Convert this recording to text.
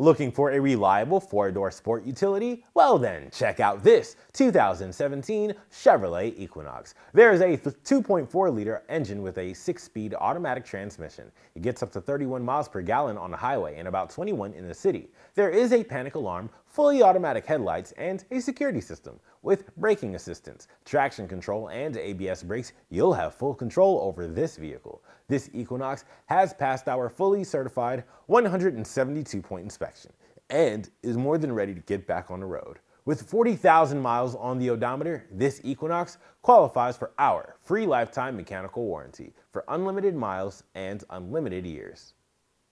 Looking for a reliable four-door sport utility? Well then, check out this 2017 Chevrolet Equinox. There is a 2.4-liter engine with a 6-speed automatic transmission. It gets up to 31 miles per gallon on the highway and about 21 in the city. There is a panic alarm, fully automatic headlights, and a security system. With braking assistance, traction control, and ABS brakes, you'll have full control over this vehicle. This Equinox has passed our fully certified 172-point inspection and is more than ready to get back on the road. With 40,000 miles on the odometer, this Equinox qualifies for our free lifetime mechanical warranty for unlimited miles and unlimited years.